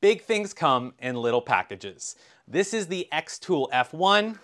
Big things come in little packages. This is the xTool F1.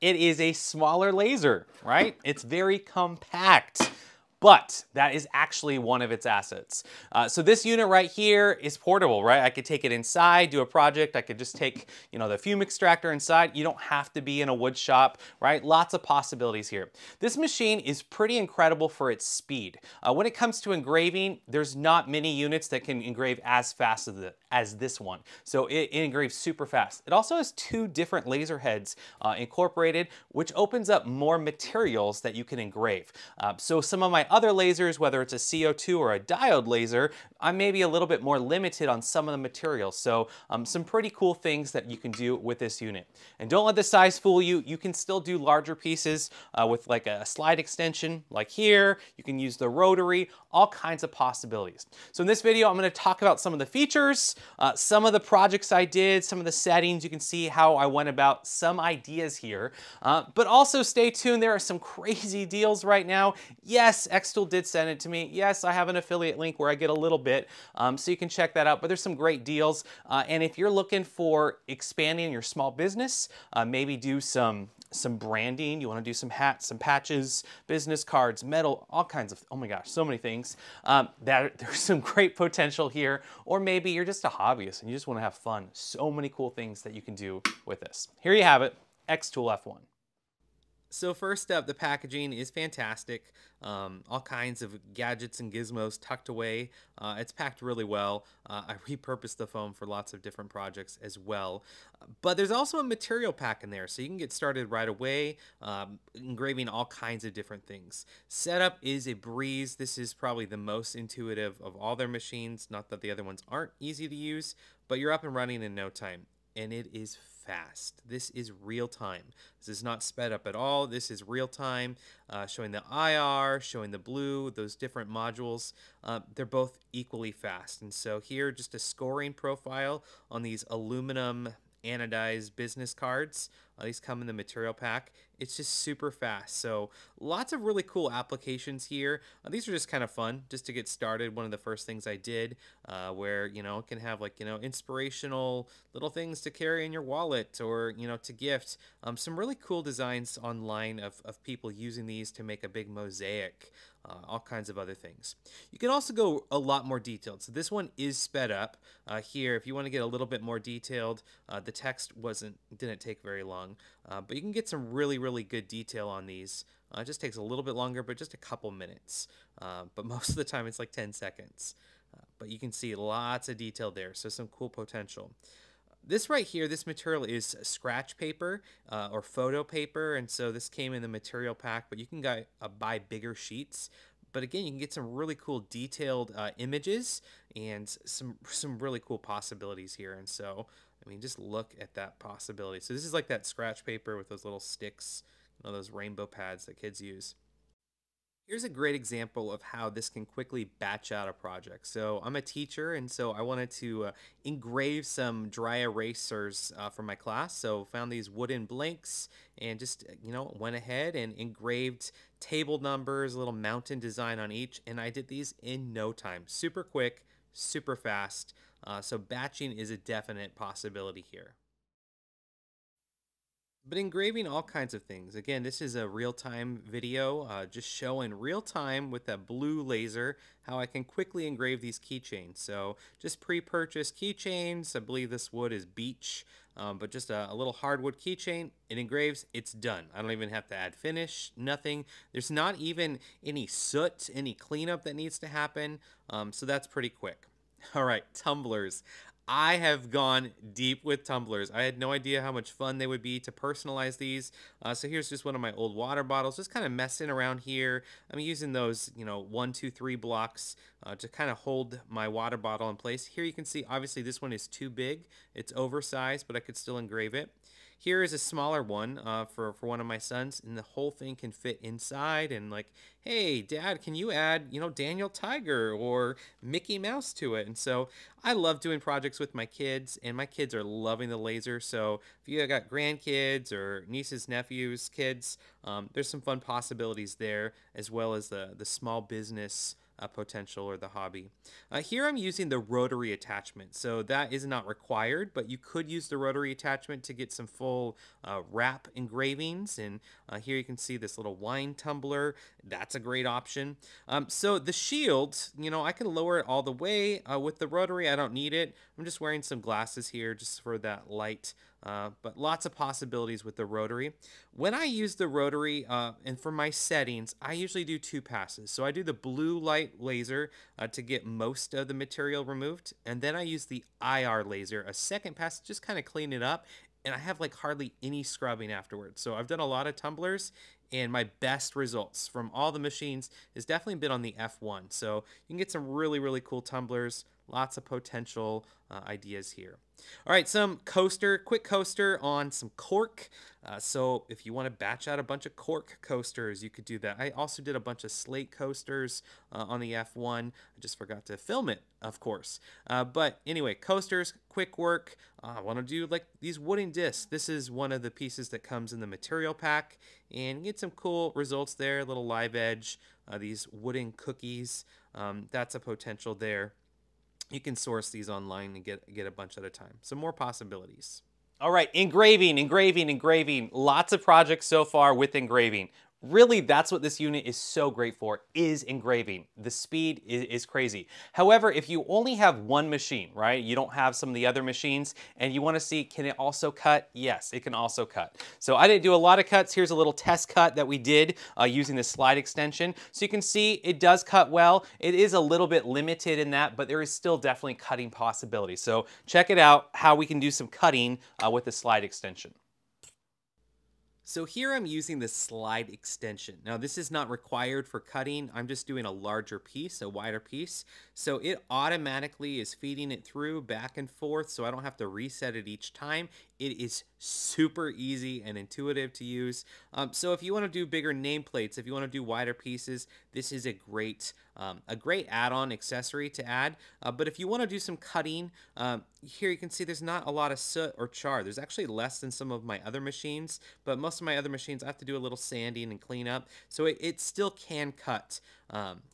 It is a smaller laser, right? It's very compact, but that is actually one of its assets. So this unit right here is portable, right? I could take it inside, do a project. I could just take, you know, the fume extractor inside. You don't have to be in a wood shop, right? Lots of possibilities here. This machine is pretty incredible for its speed. When it comes to engraving, there's not many units that can engrave as fast as this one. So it engraves super fast. It also has two different laser heads incorporated, which opens up more materials that you can engrave. So some of my other lasers, whether it's a CO2 or a diode laser, I may be a little bit more limited on some of the materials. So some pretty cool things that you can do with this unit. And don't let the size fool you. You can still do larger pieces with like a slide extension like here. You can use the rotary, all kinds of possibilities. So in this video, I'm going to talk about some of the features, some of the projects I did, some of the settings. You can see how I went about some ideas here, but also stay tuned. There are some crazy deals right now. Yes, xTool did send it to me. Yes, I have an affiliate link where I get a little bit, so you can check that out, but there's some great deals. And if you're looking for expanding your small business, maybe do some branding, you wanna do some hats, some patches, business cards, metal, all kinds of, oh my gosh, so many things. There's some great potential here, or maybe you're just a hobbyist and you just wanna have fun. So many cool things that you can do with this. Here you have it, xTool F1. So first up, the packaging is fantastic. All kinds of gadgets and gizmos tucked away. It's packed really well. I repurposed the foam for lots of different projects as well. But there's also a material pack in there, so you can get started right away, engraving all kinds of different things. Setup is a breeze. This is probably the most intuitive of all their machines. Not that the other ones aren't easy to use, but you're up and running in no time. And it is fast. This is real time. This is not sped up at all. This is real time, showing the IR, showing the blue, those different modules. They're both equally fast. And so here, just a scoring profile on these aluminum anodized business cards. These come in the material pack. It's just super fast. So lots of really cool applications here. These are just kind of fun just to get started. One of the first things I did where, you know, it can have like, you know, inspirational little things to carry in your wallet or, you know, to gift. Some really cool designs online of people using these to make a big mosaic, all kinds of other things. You can also go a lot more detailed. So this one is sped up here. If you want to get a little bit more detailed, the text didn't take very long. But you can get some really good detail on these. It just takes a little bit longer, but just a couple minutes. But most of the time it's like 10 seconds. But you can see lots of detail there, so some cool potential. This right here, this material is scratch paper or photo paper, and so this came in the material pack, but you can buy bigger sheets. But again, you can get some really cool detailed images and some really cool possibilities here, and so I mean, just look at that possibility. So this is like that scratch paper with those little sticks, you know, those rainbow pads that kids use. Here's a great example of how this can quickly batch out a project. So I'm a teacher, and so I wanted to engrave some dry erasers for my class. So found these wooden blanks and just, you know, went ahead and engraved table numbers, a little mountain design on each. And I did these in no time, super quick, super fast. So batching is a definite possibility here. But engraving all kinds of things. Again, this is a real-time video, just showing real-time with that blue laser how I can quickly engrave these keychains. So just pre-purchased keychains. I believe this wood is beech, but just a little hardwood keychain. It engraves, it's done. I don't even have to add finish, nothing. There's not even any soot, any cleanup that needs to happen. So that's pretty quick. All right, tumblers. I have gone deep with tumblers. I had no idea how much fun they would be to personalize these. So here's just one of my old water bottles, just kind of messing around here. I'm using those, you know, 1, 2, 3 blocks to kind of hold my water bottle in place. Here you can see, obviously this one is too big. It's oversized, but I could still engrave it. Here is a smaller one for one of my sons, and the whole thing can fit inside. And like, hey, Dad, can you add, you know, Daniel Tiger or Mickey Mouse to it? And so I love doing projects with my kids, and my kids are loving the laser. So if you got grandkids or nieces, nephews, kids, there's some fun possibilities there, as well as the small business potential or the hobby. Here I'm using the rotary attachment, so that is not required, but you could use the rotary attachment to get some full wrap engravings. And here you can see this little wine tumbler. That's a great option. So the shield, you know, I can lower it all the way with the rotary. I don't need it. I'm just wearing some glasses here just for that light. But lots of possibilities with the rotary. When I use the rotary and for my settings, I usually do two passes. So I do the blue light laser to get most of the material removed. And then I use the IR laser, a second pass, just kind of clean it up. And I have like hardly any scrubbing afterwards. So I've done a lot of tumblers, and my best results from all the machines has definitely been on the F1. So you can get some really, really cool tumblers. Lots of potential ideas here. All right, some quick coaster on some cork. So if you want to batch out a bunch of cork coasters, you could do that. I also did a bunch of slate coasters on the F1. I just forgot to film it, of course. But anyway, coasters, quick work. I want to do like these wooden discs. This is one of the pieces that comes in the material pack, and get some cool results there. A little live edge, these wooden cookies. That's a potential there. You can source these online and get a bunch at a time. Some more possibilities. All right, engraving. Lots of projects so far with engraving. Really, that's what this unit is so great for, is engraving. The speed is crazy. However, if you only have one machine, right? You don't have some of the other machines, and you wanna see, can it also cut? Yes, it can also cut. So I didn't do a lot of cuts. Here's a little test cut that we did using the slide extension. So you can see it does cut well. It is a little bit limited in that, but there is still definitely cutting possibilities. So check it out, how we can do some cutting with the slide extension. So here I'm using the slide extension. Now this is not required for cutting. I'm just doing a larger piece, a wider piece. So it automatically is feeding it through back and forth, so I don't have to reset it each time. It is super easy and intuitive to use. So if you want to do bigger nameplates, if you want to do wider pieces, this is a great add-on accessory to add. But if you want to do some cutting, here you can see there's not a lot of soot or char. There's actually less than some of my other machines, but most of my other machines I have to do a little sanding and clean up. So it still can cut.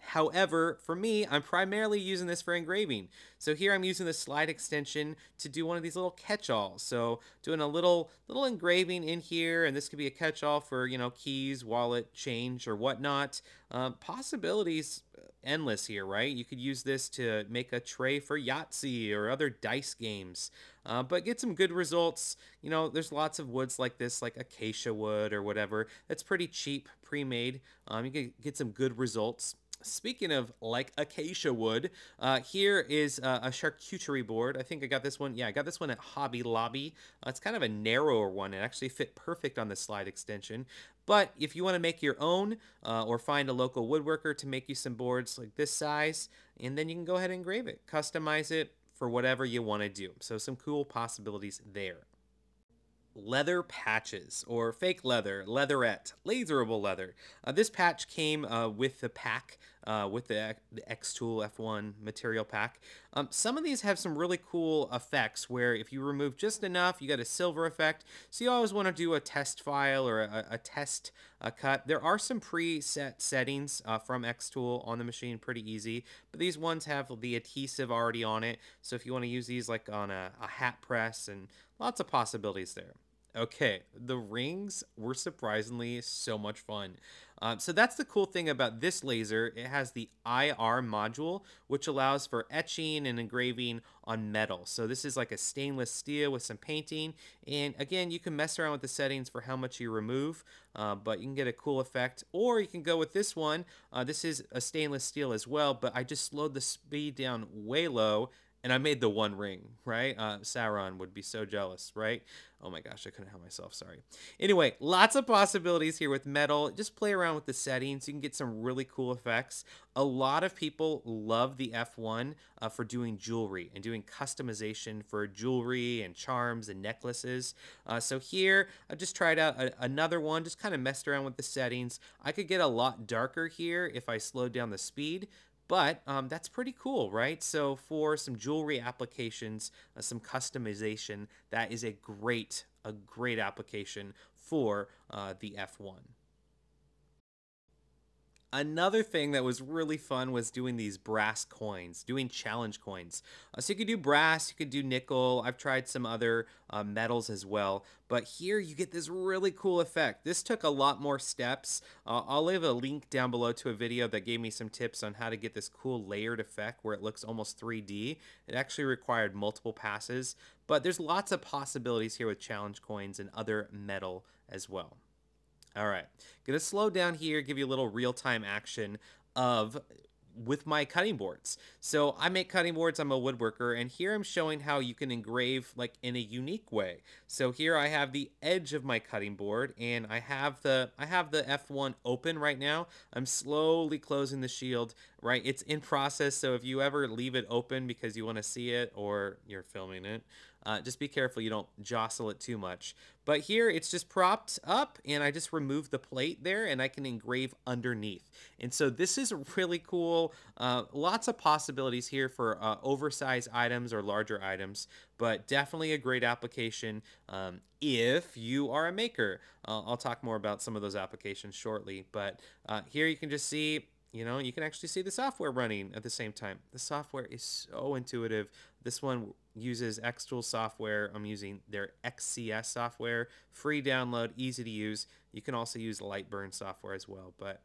However, for me, I'm primarily using this for engraving. So here I'm using the slide extension to do one of these little catch-alls. So doing a little engraving in here, and this could be a catch-all for, you know, keys, wallet, change, or whatnot. Possibilities endless here, right? You could use this to make a tray for Yahtzee or other dice games, but get some good results. You know, there's lots of woods like this, like acacia wood or whatever. That's pretty cheap, pre-made. You can get some good results. Speaking of like acacia wood, here is a charcuterie board. I think I got this one. Yeah, I got this one at Hobby Lobby. It's kind of a narrower one. It actually fit perfect on the slide extension. But if you want to make your own or find a local woodworker to make you some boards like this size, and then you can go ahead and engrave it, customize it for whatever you want to do. So some cool possibilities there. Leather patches, or fake leather, leatherette, laserable leather. This patch came with the pack, with the xTool F1 material pack. Some of these have some really cool effects where if you remove just enough, you get a silver effect. So you always want to do a test file or a test cut. There are some preset settings from xTool on the machine, pretty easy, but these ones have the adhesive already on it. So if you want to use these like on a hat press, and lots of possibilities there. Okay, the rings were surprisingly so much fun. So that's the cool thing about this laser. It has the IR module, which allows for etching and engraving on metal. So this is like a stainless steel with some painting. And again, you can mess around with the settings for how much you remove, but you can get a cool effect. Or you can go with this one. This is a stainless steel as well, but I just slowed the speed down way low, and I made the one ring, right? Sauron would be so jealous, right? Oh my gosh, I couldn't help myself, sorry. Anyway, lots of possibilities here with metal. Just play around with the settings. You can get some really cool effects. A lot of people love the F1 for doing jewelry and doing customization for jewelry and charms and necklaces. So here, I just tried out another one, just kind of messed around with the settings. I could get a lot darker here if I slowed down the speed, but that's pretty cool, right? So for some jewelry applications, some customization, that is a great application for the F1. Another thing that was really fun was doing these brass coins, doing challenge coins. So you could do brass, you could do nickel. I've tried some other metals as well. But here you get this really cool effect. This took a lot more steps. I'll leave a link down below to a video that gave me some tips on how to get this cool layered effect where it looks almost 3D. It actually required multiple passes. But there's lots of possibilities here with challenge coins and other metal as well. All right, gonna slow down here, give you a little real-time action of with my cutting boards. So I make cutting boards, I'm a woodworker, and here I'm showing how you can engrave like in a unique way. So here I have the edge of my cutting board and I have the F1 open right now. I'm slowly closing the shield, right? It's in process, so if you ever leave it open because you wanna see it or you're filming it, just be careful you don't jostle it too much. But here it's just propped up and I just removed the plate there and I can engrave underneath. And so this is really cool. Lots of possibilities here for oversized items or larger items, but definitely a great application if you are a maker. I'll talk more about some of those applications shortly, but here you can just see, you know, you can actually see the software running at the same time. The software is so intuitive. This one uses xTool software. I'm using their XCS software, free download, easy to use. You can also use Lightburn software as well. But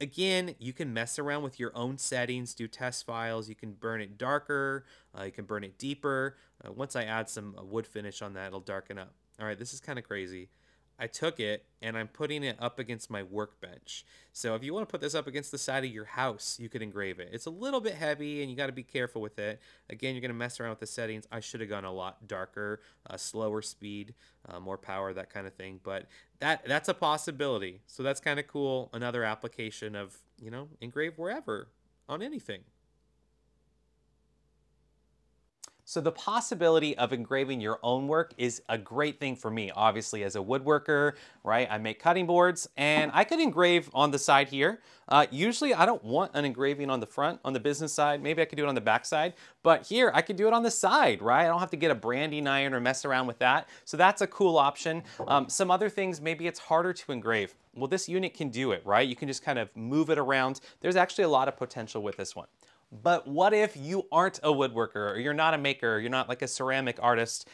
again, you can mess around with your own settings, do test files. You can burn it darker. You can burn it deeper. Once I add some wood finish on that, it'll darken up. All right, this is kind of crazy. I took it and I'm putting it up against my workbench. So if you want to put this up against the side of your house, you could engrave it. It's a little bit heavy and you got to be careful with it. Again, you're going to mess around with the settings. I should have gone a lot darker, slower speed, more power, that kind of thing. But that's a possibility. So that's kind of cool. Another application of, you know, engrave wherever on anything. So the possibility of engraving your own work is a great thing for me, obviously, as a woodworker, right? I make cutting boards and I could engrave on the side here. Usually I don't want an engraving on the front, on the business side. Maybe I could do it on the back side, but here I could do it on the side, right? I don't have to get a branding iron or mess around with that. So that's a cool option. Some other things, maybe it's harder to engrave. Well, this unit can do it, right? You can just kind of move it around. There's actually a lot of potential with this one. But what if you aren't a woodworker or you're not a maker, or you're not like a ceramic artist?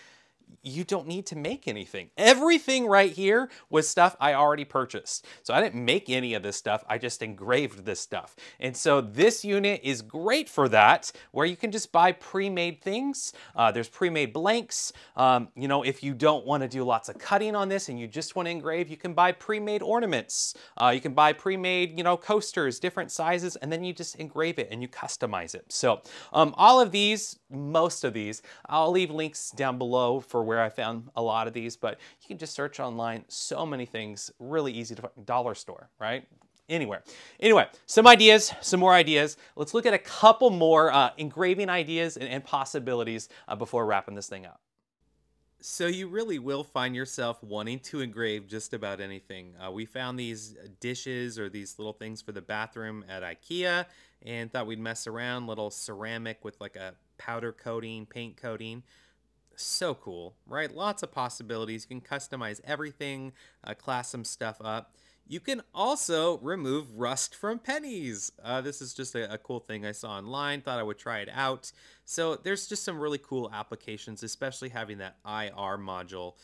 You don't need to make anything. Everything right here was stuff I already purchased. So I didn't make any of this stuff. I just engraved this stuff. And so this unit is great for that, where you can just buy pre-made things. There's pre-made blanks. You know, if you don't want to do lots of cutting on this and you just want to engrave, you can buy pre-made ornaments. You can buy pre-made, you know, coasters, different sizes, and then you just engrave it and you customize it. So all of these, most of these, I'll leave links down below for where I found a lot of these, but you can just search online. So many things, really easy to find. Dollar store, right? Anywhere. Anyway, some more ideas. Let's look at a couple more engraving ideas and possibilities before wrapping this thing up. So you really will find yourself wanting to engrave just about anything. We found these dishes or these little things for the bathroom at IKEA and thought we'd mess around, little ceramic with like a powder coating, paint coating. So cool, right? Lots of possibilities. You can customize everything, class some stuff up. You can also remove rust from pennies. This is just a cool thing I saw online, thought I would try it out. So there's just some really cool applications, especially having that IR module.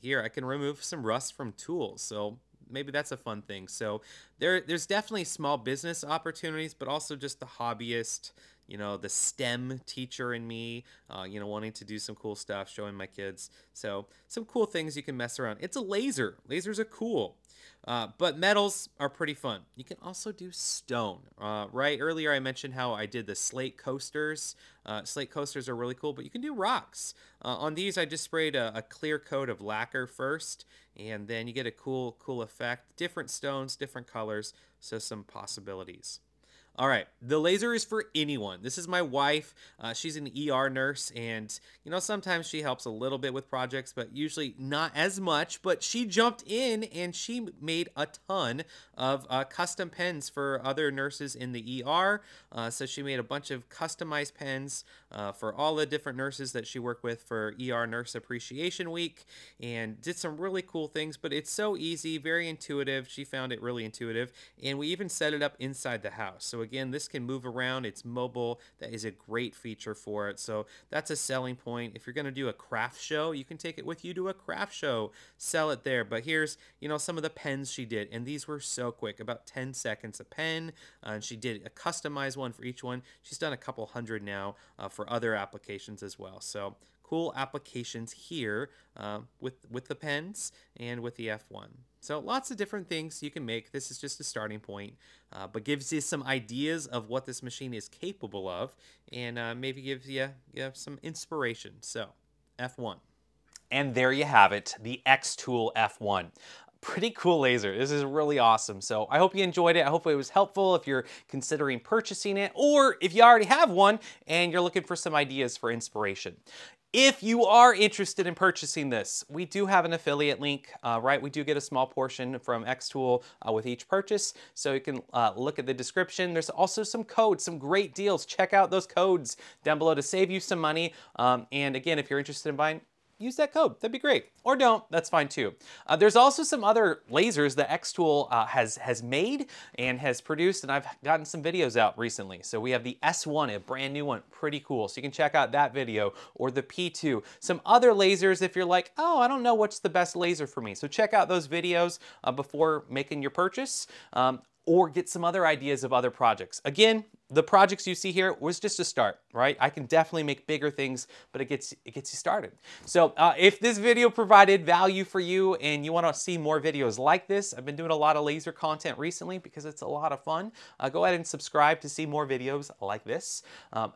Here I can remove some rust from tools. So maybe that's a fun thing. So there's definitely small business opportunities, but also just the hobbyist, you know, the STEM teacher in me, you know, wanting to do some cool stuff, showing my kids. So some cool things you can mess around. It's a laser. Lasers are cool. But metals are pretty fun. You can also do stone, right? Earlier I mentioned how I did the slate coasters. Slate coasters are really cool, but you can do rocks. On these, I just sprayed a clear coat of lacquer first, and then you get a cool effect. Different stones, different colors, so some possibilities. All right, the laser is for anyone. This is my wife. She's an ER nurse, and you know, sometimes she helps a little bit with projects, but usually not as much. But she jumped in and she made a ton of custom pens for other nurses in the ER. So she made a bunch of customized pens for all the different nurses that she worked with for ER Nurse Appreciation Week, and did some really cool things. But it's so easy, very intuitive. She found it really intuitive, and we even set it up inside the house. So again, this can move around. It's mobile. That is a great feature for it. So that's a selling point. If you're going to do a craft show, you can take it with you to a craft show, sell it there. But here's, you know, some of the pens she did, and these were so quick, about 10 seconds a pen. And she did a customized one for each one. She's done a couple hundred now for other applications as well. So cool applications here with the pens and with the F1. So lots of different things you can make. This is just a starting point, but gives you some ideas of what this machine is capable of, and maybe gives you some inspiration. So F1. And there you have it, the xTool F1. Pretty cool laser. This is really awesome. So I hope you enjoyed it. I hope it was helpful if you're considering purchasing it, or if you already have one and you're looking for some ideas for inspiration. If you are interested in purchasing this, we do have an affiliate link, right? We do get a small portion from xTool with each purchase, so you can look at the description. There's also some codes, some great deals. Check out those codes down below to save you some money. And again, if you're interested in buying, use that code. That'd be great. Or don't, that's fine too. There's also some other lasers that xTool has made and has produced, and I've gotten some videos out recently. So we have the S1, a brand new one, pretty cool. So you can check out that video, or the P2. Some other lasers if you're like, oh, I don't know what's the best laser for me. So check out those videos before making your purchase, or get some other ideas of other projects. Again, the projects you see here was just a start, right? I can definitely make bigger things, but it gets you started. So if this video provided value for you and you wanna see more videos like this, I've been doing a lot of laser content recently because it's a lot of fun. Go ahead and subscribe to see more videos like this,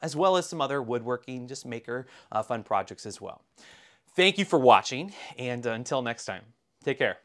as well as some other woodworking, just maker fun projects as well. Thank you for watching, and until next time, take care.